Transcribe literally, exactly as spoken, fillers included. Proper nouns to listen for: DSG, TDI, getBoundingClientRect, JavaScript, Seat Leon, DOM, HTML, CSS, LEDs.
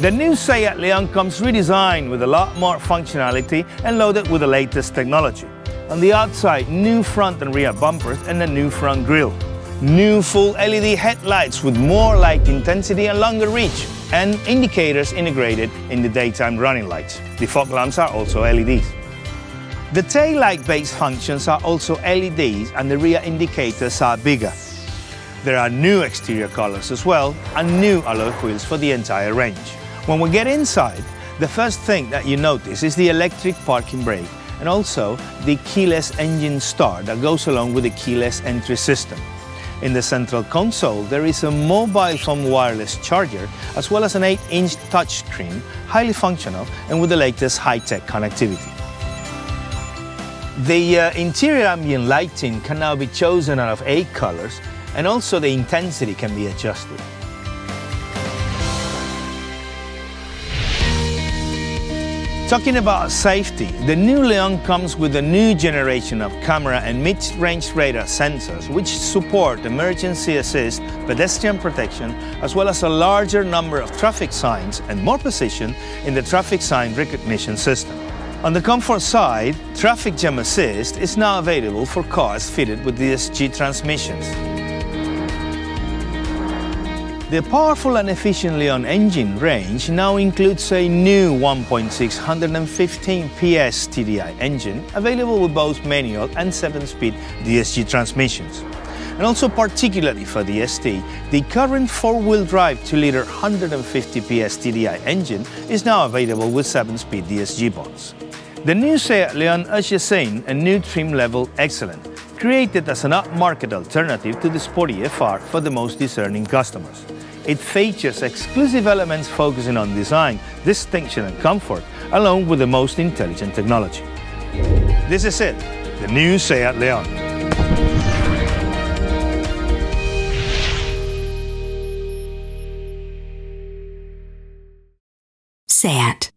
The new Seat Leon comes redesigned with a lot more functionality and loaded with the latest technology. On the outside, new front and rear bumpers and a new front grille. New full L E D headlights with more light intensity and longer reach, and indicators integrated in the daytime running lights. The fog lamps are also L E Ds. The taillight based functions are also L E Ds and the rear indicators are bigger. There are new exterior colors as well and new alloy wheels for the entire range. When we get inside, the first thing that you notice is the electric parking brake and also the keyless engine start that goes along with the keyless entry system. In the central console, there is a mobile phone wireless charger as well as an eight inch touchscreen, highly functional and with the latest high-tech connectivity. The uh, interior ambient lighting can now be chosen out of eight colors, and also the intensity can be adjusted. Talking about safety, the new Leon comes with a new generation of camera and mid-range radar sensors which support emergency assist, pedestrian protection, as well as a larger number of traffic signs and more precision in the traffic sign recognition system. On the comfort side, Traffic Jam Assist is now available for cars fitted with D S G transmissions. The powerful and efficient Leon engine range now includes a new one point six, one hundred fifteen P S T D I engine available with both manual and seven speed D S G transmissions. And also particularly for the S T, the current four-wheel drive two liter one hundred fifty P S T D I engine is now available with seven speed D S G box. The new Seat Leon ushers in a new trim level Excellent, created as an upmarket alternative to the sporty F R for the most discerning customers. It features exclusive elements focusing on design, distinction and comfort, along with the most intelligent technology. This is it, the new Seat Leon. Seat.